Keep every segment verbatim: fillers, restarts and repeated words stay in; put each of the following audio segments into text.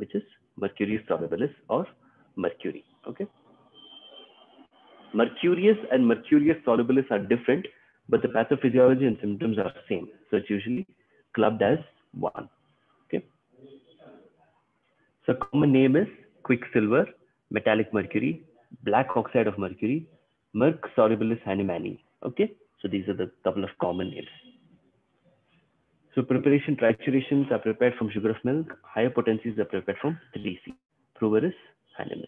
which is Mercurius solubilis or mercury. Okay, Mercurius and Mercurius solubilis are different, but the pathophysiology and symptoms are same, so it's usually clubbed as one. Okay, so common name is quicksilver, metallic mercury, black oxide of mercury, merc solubilis Hahnemanni. Okay, so these are the couple of common names. So preparation: triturations are prepared from sugar of milk, higher potencies are prepared from three C. Prover is Hahnemanni.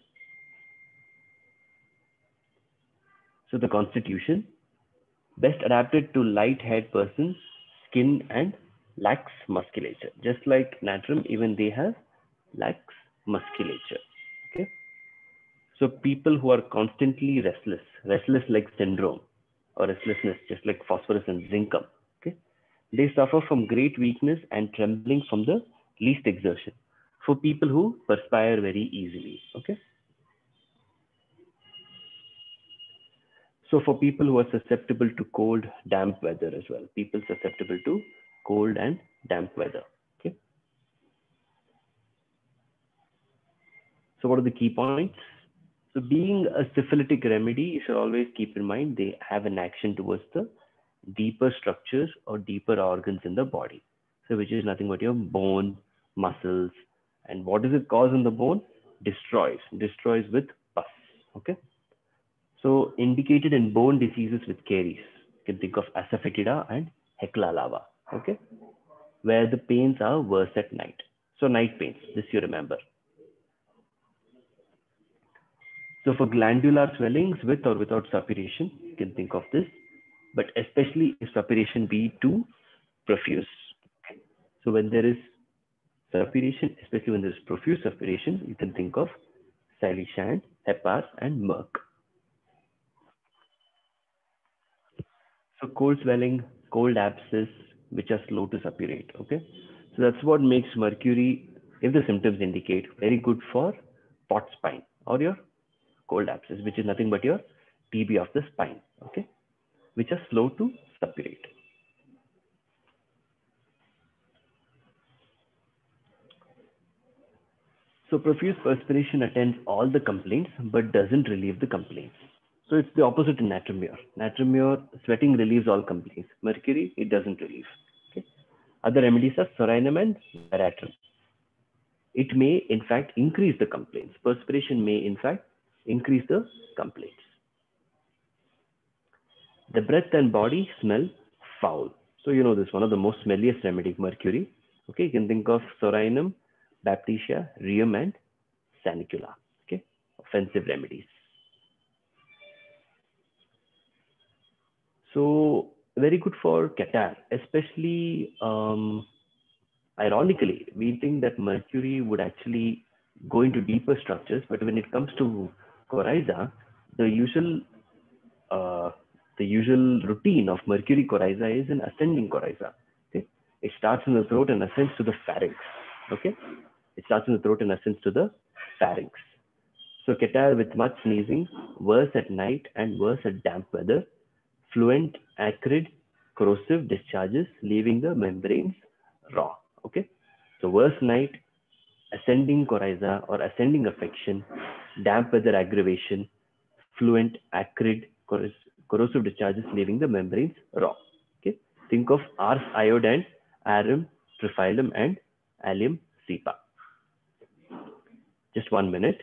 So the constitution: best adapted to light haired persons, skin and lax musculature. Just like natrum, even they have lax musculature. Okay, so people who are constantly restless, restless leg syndrome or restlessness, just like phosphorus and zincum. Okay, they suffer from great weakness and trembling from the least exertion. For people who perspire very easily. Okay, so for people who are susceptible to cold, damp weather as well. People susceptible to cold and damp weather. Okay, so what are the key points? So being a syphilitic remedy, you should always keep in mind they have an action towards the deeper structures or deeper organs in the body, so which is nothing but your bone, muscles. And what does it cause in the bone? Destroys, destroys with pus. Okay, so indicated in bone diseases with caries. You can think of asafetida and hecla lava. Okay, where the pains are worse at night. So night pains, this you remember. So for glandular swellings with or without suppuration, you can think of this, but especially if suppuration be too profuse. So when there is suppuration, especially when there is profuse suppuration, you can think of silicea, hepar, and merc. So cold swelling, cold abscess, which are slow to suppurate. Okay, so that's what makes mercury, if the symptoms indicate, very good for pot spine or your cold abscess, which is nothing but your T B of the spine. Okay, which are slow to suppurate. So profuse perspiration attends all the complaints but doesn't relieve the complaints. So it's the opposite in natrum. Natrum, sweating relieves all complaints. Mercury, it doesn't relieve. Okay, other remedies are psorinum and veratrum. It may in fact increase the complaints. Perspiration may in fact increase the complaints. The breath and body smell foul. So you know this one of the most smelliest remedy, mercury. Okay, you can think of psorinum, baptisia, rheum, and sanicula. Okay, offensive remedies. So very good for catarrh, especially. Um, ironically, we think that mercury would actually go into deeper structures, but when it comes to coryza, the usual, uh, the usual routine of mercury coryza is an ascending coryza. Okay, it starts in the throat and ascends to the pharynx. Okay, it starts in the throat and ascends to the pharynx. So catarrh with much sneezing, worse at night and worse at damp weather, fluent, acrid, corrosive discharges leaving the membranes raw. Okay, so worse night, ascending coryza or ascending affection, damp weather aggravation, fluent, acrid, corrosive discharges leaving the membranes raw. Okay, think of Ars iod and Arum triphyllum and Allium cepa. Just one minute.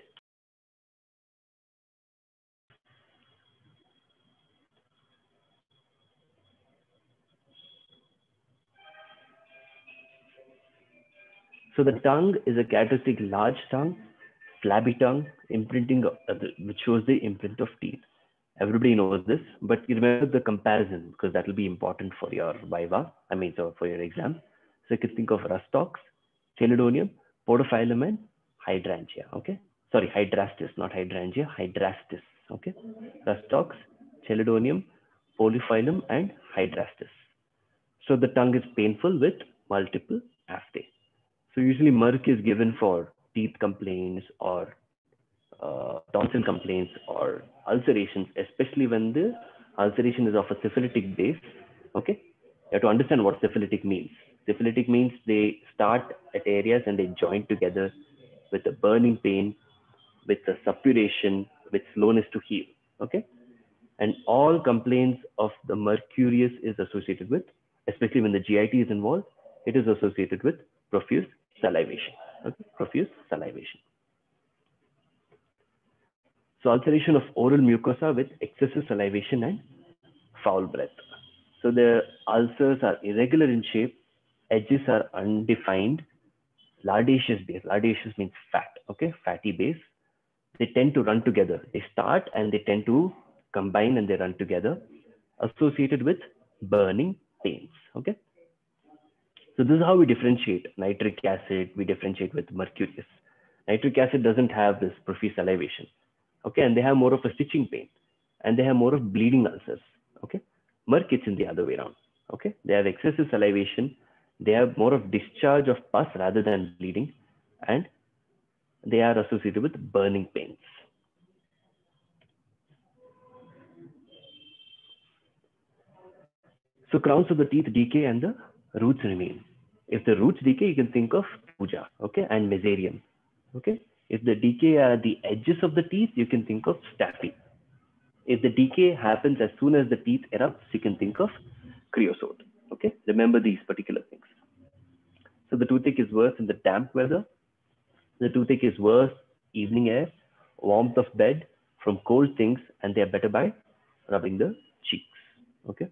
So the tongue is a characteristic large tongue, flabby tongue, imprinting uh, which shows the imprint of teeth. Everybody knows this, but you remember the comparison because that will be important for your viva. I mean, so for your exam. So you can think of rustox, chelidonium, polyphyllum, and hydrastis. Okay, sorry, hydrastis, not hydrangea, hydrastis. Okay, rustox, chelidonium, polyphyllum, and hydrastis. So the tongue is painful with multiple aphthae. So usually merc is given for teeth complaints or uh, tonsil complaints or ulcerations, especially when the ulceration is of a syphilitic base. Okay, you have to understand what syphilitic means. Syphilitic means they start at areas and they join together burning pain, with a suppuration, with slowness to heal. Okay, and all complaints of the Mercurius is associated with, especially when the G I T is involved, it is associated with profuse salivation. Okay, profuse salivation. So alteration of oral mucosa with excessive salivation and foul breath. So the ulcers are irregular in shape, edges are undefined, lardaceous base. Lardaceous means fat. Okay, fatty base. They tend to run together. They start and they tend to combine and they run together. Associated with burning pains. Okay. So this is how we differentiate nitric acid. We differentiate with Mercurius. Nitric acid doesn't have this profuse salivation. Okay, and they have more of a stitching pain, and they have more of bleeding ulcers. Okay, Merc is in the other way around. Okay, they have excessive salivation. They have more of discharge of pus rather than bleeding, and they are associated with burning pains. So crowns of the teeth decay and the roots remain. If the roots decay, you can think of puja, okay, and mezereum, okay. If the decay are the edges of the teeth, you can think of staphy. If the decay happens as soon as the teeth erupts, you can think of creosote. Okay, remember these particular things. So the toothache is worse in the damp weather. The toothache is worse evening air, warmth of bed, from cold things, and they are better by rubbing the cheeks. Okay.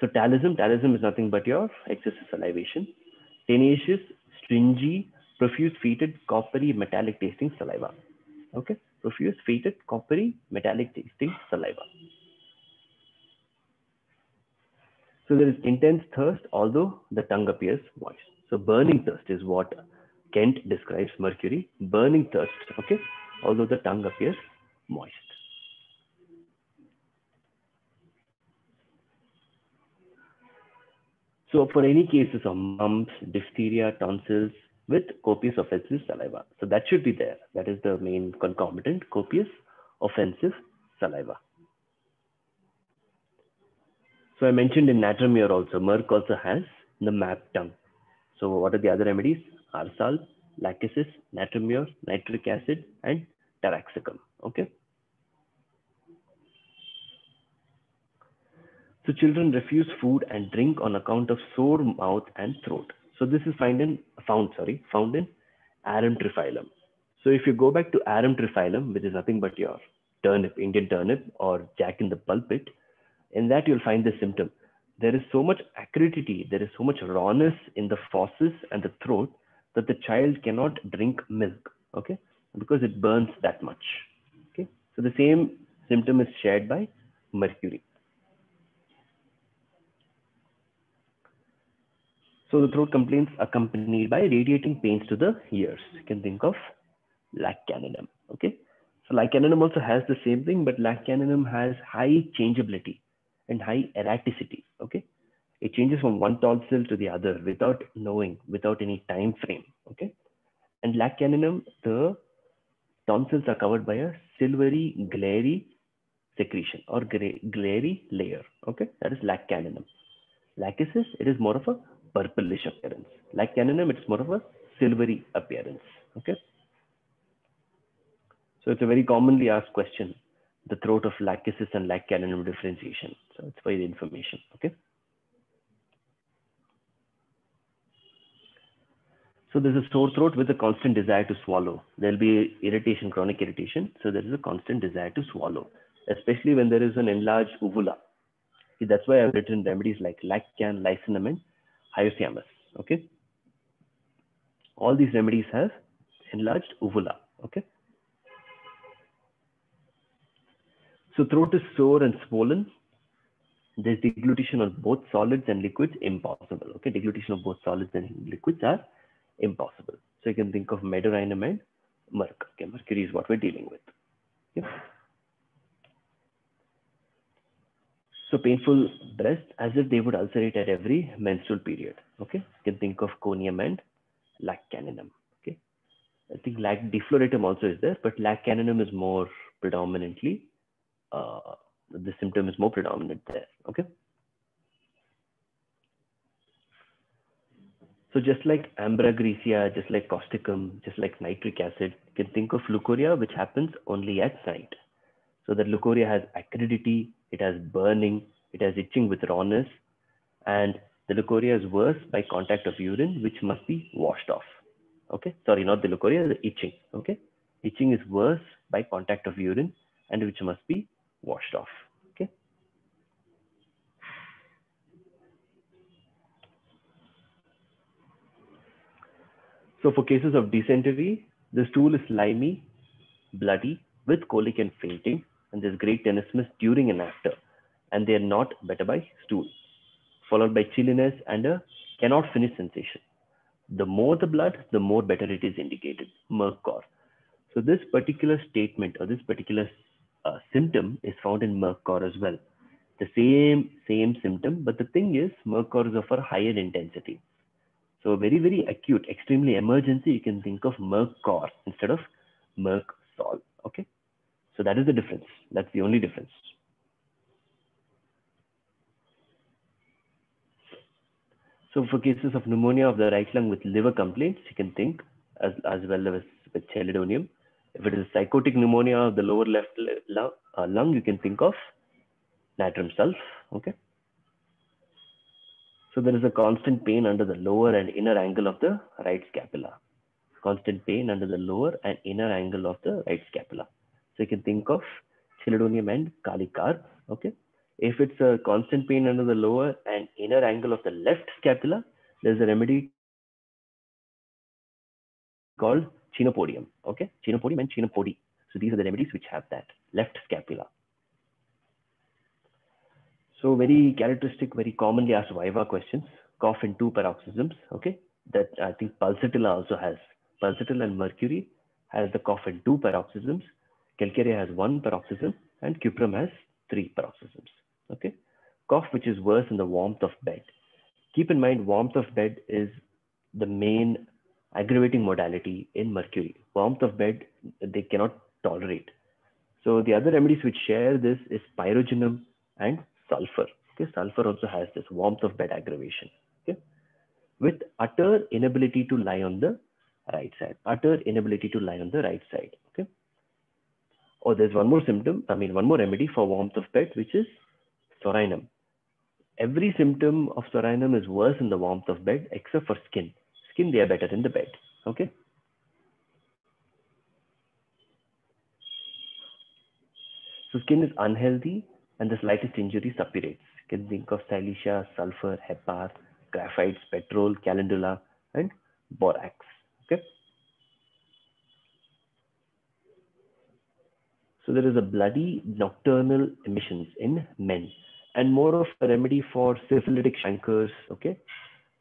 So talism, talism is nothing but your excessive salivation. Tenacious, stringy, profuse, fetid, coppery, metallic tasting saliva. Okay, profuse, fetid, coppery, metallic tasting saliva. So there is intense thirst, although the tongue appears moist. So burning thirst is what Kent describes Mercury. Burning thirst, okay, although the tongue appears moist. So for any cases of mumps, diphtheria, tonsils with copious offensive saliva, so that should be there. That is the main concomitant: copious offensive saliva. So I mentioned in natrium here also, Merc also has the map tongue. So what are the other remedies? Arsal, lachesis, natrium here, nitric acid, and taraxacum. Okay. So children refuse food and drink on account of sore mouth and throat. So this is found in found sorry found in Arum triphyllum. So if you go back to Arum triphyllum, which is nothing but your turnip, Indian turnip, or jack in the pulpit, in that you'll find this symptom. There is so much acridity, there is so much rawness in the fauces and the throat that the child cannot drink milk. Okay, because it burns that much. Okay, so the same symptom is shared by Mercury. So the throat complaints accompanied by radiating pains to the ears. You can think of lac caninum. Okay, so lac caninum also has the same thing, but lac caninum has high changeability and high erraticity. Okay, it changes from one tonsil to the other without knowing, without any time frame. Okay, and lac caninum, the tonsils are covered by a silvery, glairy secretion or glairy layer. Okay, that is lac caninum. Lachesis, it is more of a purplish appearance. Like caninum, it's more of a silvery appearance. Okay, so it's a very commonly asked question, the throat of lachesis and lac caninum differentiation. So it's for your information. Okay, so there's a sore throat with a constant desire to swallow. There'll be irritation, chronic irritation. So there is a constant desire to swallow, especially when there is an enlarged uvula. See, that's why I've written remedies like lac can, lysinum, and hyoscyamus. Okay, all these remedies have enlarged uvula. Okay, so throat is sore and swollen. There's deglutition of both solids and liquids impossible. Okay, deglutition of both solids and liquids are impossible. So you can think of Mezereum and Merc. Okay, Mercury is what we're dealing with. Okay. So painful breast, as if they would ulcerate at every menstrual period. Okay, you can think of conium and lac caninum. Okay, I think lac defloratum also is there, but lac caninum is more predominantly. Uh, the symptom is more predominant there. Okay. So just like ambragrisia, just like causticum, just like nitric acid, you can think of leucorrhea, which happens only at night. So that leucorrhea has acridity, it has burning, it has itching with rawness, and the leucorrhea is worse by contact of urine, which must be washed off. Okay, sorry, not the leucorrhea, the itching. Okay, itching is worse by contact of urine and which must be washed off. Okay. So for cases of dysentery, the stool is slimy, bloody, with colic and fainting, and there's great tenesmus during and after, and they are not better by stool, followed by chilliness and a cannot finish sensation. The more the blood, the more better it is indicated, Mercor. So this particular statement or this particular uh, symptom is found in Mercor as well. The same, same symptom, but the thing is Mercor is of a higher intensity. So very, very acute, extremely emergency, you can think of Mercor instead of Merc-Sol, okay? So that is the difference. That's the only difference. So for cases of pneumonia of the right lung with liver complaints, you can think as, as well as with chelidonium. If it is psychotic pneumonia of the lower left lung, uh, lung, you can think of natrium sulf. Okay. So there is a constant pain under the lower and inner angle of the right scapula. Constant pain under the lower and inner angle of the right scapula. So you can think of chelidonium and kali iod. Okay. If it's a constant pain under the lower and inner angle of the left scapula, there's a remedy called chinopodium. Okay, chinopodium and chinopodi. So these are the remedies which have that left scapula. So very characteristic, very commonly asked viva questions. Cough in two paroxysms. Okay, that I think pulsatilla also has. Pulsatilla and mercury has the cough in two paroxysms. Calcarea has one paroxysm and cuprum has three paroxysms. Okay, cough which is worse in the warmth of bed. Keep in mind, warmth of bed is the main aggravating modality in mercury. Warmth of bed they cannot tolerate. So the other remedies which share this is pyrogenum and sulfur. Okay, sulfur also has this warmth of bed aggravation. Okay, with utter inability to lie on the right side. Utter inability to lie on the right side. Okay. Or oh, there's one more symptom, I mean one more remedy for warmth of bed, which is psorinum. Every symptom of psorinum is worse in the warmth of bed except for skin. Skin, they are better in the bed, okay? So skin is unhealthy and the slightest injury suppurates. You can think of silicea, sulfur, hepar, graphites, petrol, calendula, and borax, okay? So there is a bloody nocturnal emissions in men and more of a remedy for syphilitic chancres, okay?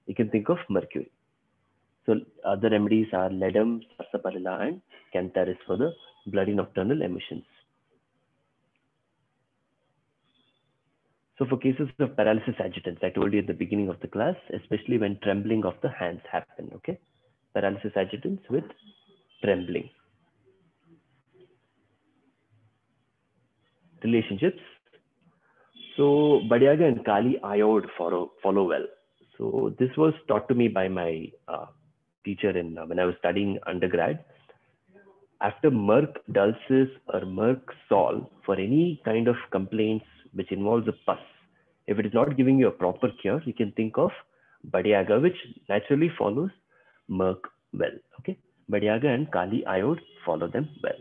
You can think of mercury. So other remedies are ledum, sarsaparilla, and cantharis for the bloody nocturnal emissions. So for cases of paralysis agitans, I told you at the beginning of the class, especially when trembling of the hands happen, okay? Paralysis agitans with trembling. Relationships. So badiya gan and kali iod follow, follow well. So this was taught to me by my uh, teacher in, uh, when I was studying undergrad. After merc dulcis or merc sol, for any kind of complaints which involves a pus, if it is not giving you a proper cure, you can think of badiya gan, which naturally follows merc well. Okay, badiya gan and kali iod follow them well.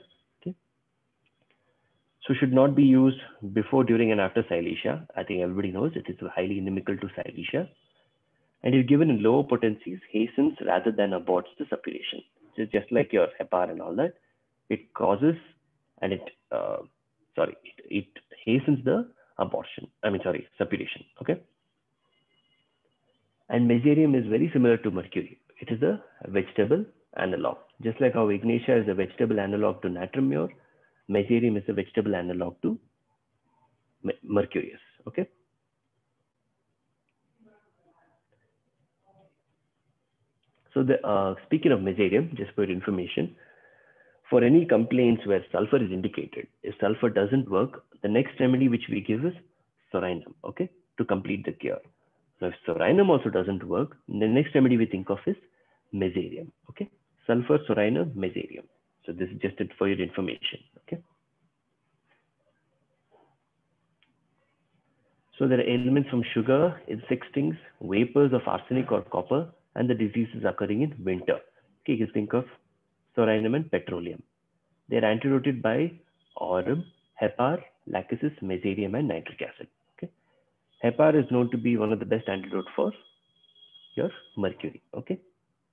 So should not be used before, during, and after silicea. I think everybody knows it is highly inimical to silicea. And if given in lower potencies, hastens rather than aborts the suppuration. So just like your hepar and all that, it causes and it, uh, sorry, it, it hastens the abortion. I mean, sorry, suppuration, okay? And mezereum is very similar to mercury. It is a vegetable analog. Just like how ignatia is a vegetable analog to natrium mure, mezereum is a vegetable analog to mercurius, okay? So the, uh, speaking of mezereum, just for your information, for any complaints where sulfur is indicated, if sulfur doesn't work, the next remedy which we give is psorinum, okay? To complete the cure. Now, if psorinum also doesn't work, the next remedy we think of is Mezereum. Okay, sulfur, psorinum, Mezereum. So this is just it for your information. Okay. So there are elements from sugar, insect stings, vapors of arsenic or copper, and the diseases occurring in winter. Okay, you can think of psorinum and petroleum. They are antidoted by arum, hepar, lachesis, Mezereum, and nitric acid. Okay, hepar is known to be one of the best antidote for your mercury. Okay.